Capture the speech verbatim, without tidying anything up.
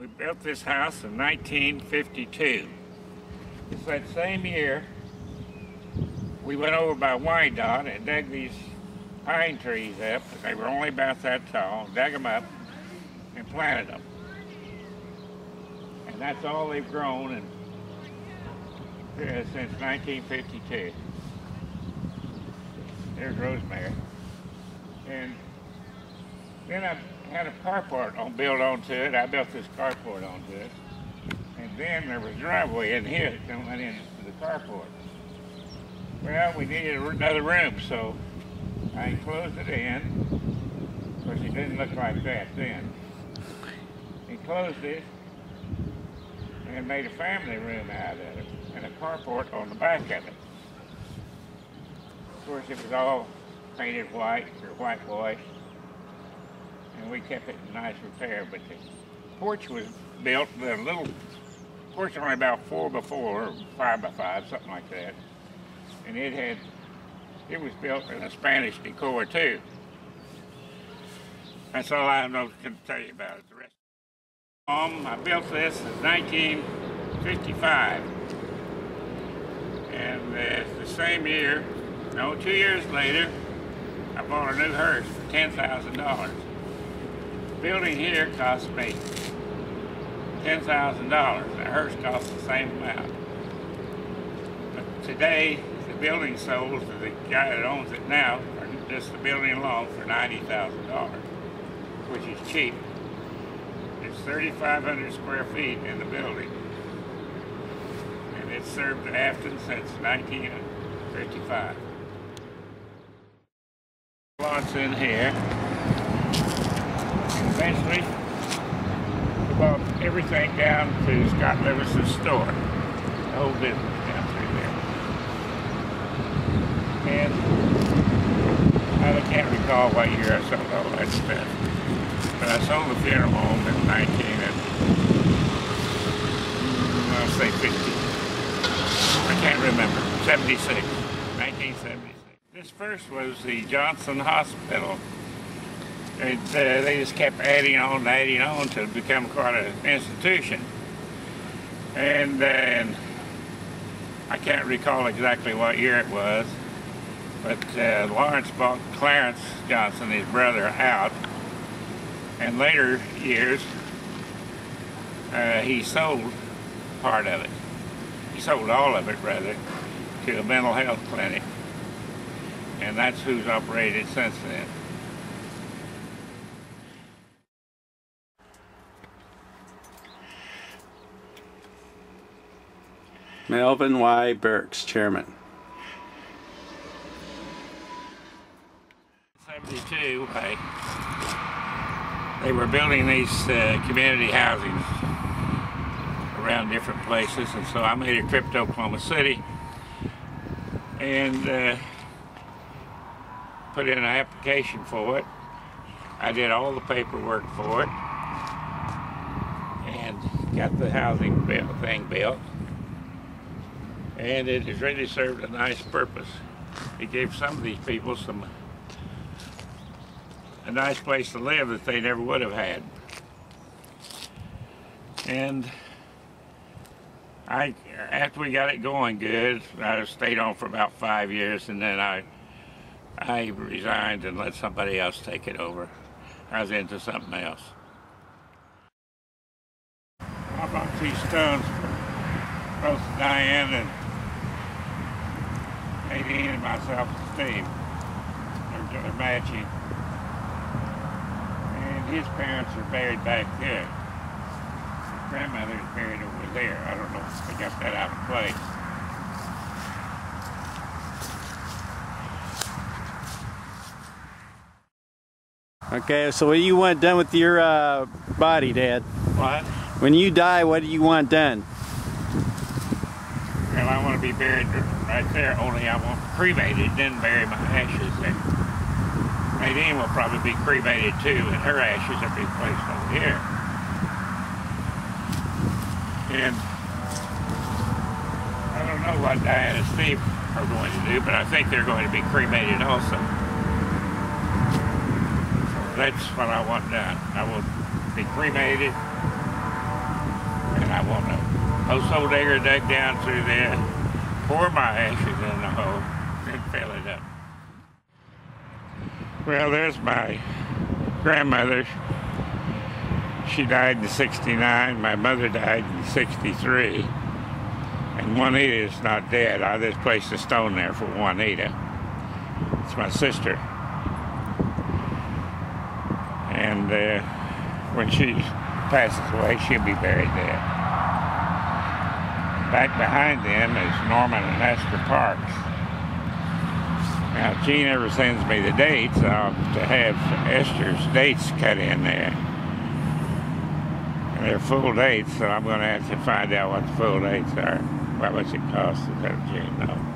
We built this house in nineteen fifty-two. It's that same year we went over by Wyandotte and dug these pine trees up. They were only about that tall. Dug them up and planted them. And that's all they've grown in, uh, since nineteen fifty-two. There's rosemary. And then I had a carport on, built onto it. I built this carport onto it. And then there was a driveway in here that come right into the carport. Well, we needed another room, so I enclosed it in. Of course, it didn't look like that then. Enclosed it and made a family room out of it and a carport on the back of it. Of course, it was all painted white or whitewashed, and we kept it in nice repair. But the porch was built, the little porch, only about four by four or five by five, something like that. And it had, it was built in a Spanish decor too. That's all I know to tell you about it. The rest. Um, I built this in nineteen fifty-five, and uh, the same year, no, two years later, I bought a new hearse for ten thousand dollars. The building here cost me ten thousand dollars. The hearse cost the same amount. But today, the building sold to the guy that owns it now, or just the building alone, for ninety thousand dollars, which is cheap. It's thirty-five hundred square feet in the building. And it's served Afton since nineteen fifty-five. Lots in here. Eventually, we bought everything down to Scott Levis's store. The whole business down through there. And I can't recall what year I sold all that stuff. But I sold the funeral home in nineteen, I'll say fifty. I can't remember. seventy-six. nineteen seventy-six. This first was the Johnson Hospital. It, uh, they just kept adding on and adding on to become quite an institution. And then, uh, I can't recall exactly what year it was, but uh, Lawrence bought Clarence Johnson, his brother, out. And later years, uh, he sold part of it. He sold all of it, rather, to a mental health clinic. And that's who's operated since then. Melvin Y. Burks, Chairman. seventy-two, I, they were building these uh, community housings around different places, and so I made a trip to Oklahoma City and uh, put in an application for it. I did all the paperwork for it and got the housing built, thing built. And it has really served a nice purpose. It gave some of these people some a nice place to live that they never would have had. And I, after we got it going good, I stayed on for about five years, and then I I resigned and let somebody else take it over. I was into something else. I bought these stones for both Diana and Nadine and myself and Steve. They're, they're matching. And his parents are buried back there. His grandmother is buried over there. I don't know if they got that out of place. Okay, so what do you want done with your uh, body, Dad? What? When you die, what do you want done? Well, I want to be buried right there, only I want cremated, then bury my ashes there. Nadine will probably be cremated too, and her ashes will be placed over here. And I don't know what Diane and Steve are going to do, but I think they're going to be cremated also. That's what I want done. I will be cremated Also they were dug down through there, poured my ashes in the hole, and fill it up. Well, there's my grandmother. She died in sixty-nine, my mother died in sixty-three, and Juanita is not dead. I just placed a stone there for Juanita. It's my sister. And uh, when she passes away, she'll be buried there. Back behind them is Norman and Esther Parks. Now, Gene never sends me the dates. I'll have to have Esther's dates cut in there. They're full dates, so I'm going to have to find out what the full dates are. What was it cost? Is that what you know?